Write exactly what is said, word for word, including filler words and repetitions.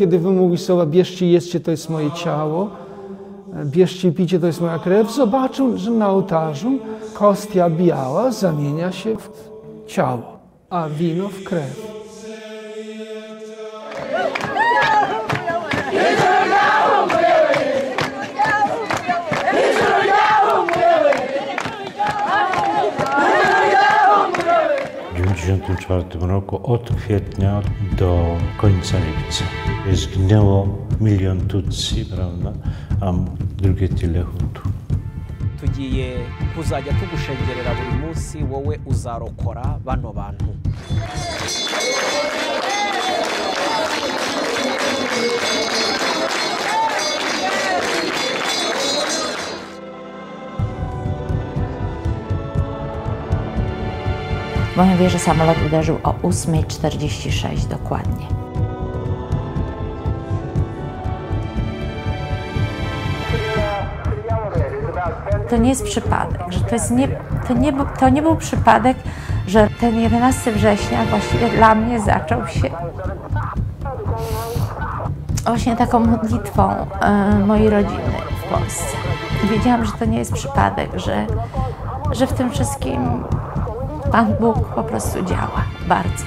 kiedy wy mówisz słowa, bierzcie i jedzcie, to jest moje ciało, bierzcie i picie, to jest moja krew, zobaczył, że na ołtarzu kostia biała zamienia się w ciało, a wino w krew. W tysiąc dziewięćset dziewięćdziesiątym czwartym roku od kwietnia do końca lipca zginęło milion Tutsi, prawda, a drugie tyle Hutu. Tugiye kuzajya tugushengerera buri munsi wowe uzarokora bano bantu. W moją wieżę samolot uderzył o ósma czterdzieści sześć dokładnie. To nie jest przypadek, że to, jest nie, to, nie, to nie był przypadek, że ten jedenastego września właściwie dla mnie zaczął się właśnie taką modlitwą y, mojej rodziny w Polsce. Wiedziałam, że to nie jest przypadek, że, że w tym wszystkim Pan Bóg po prostu działa bardzo.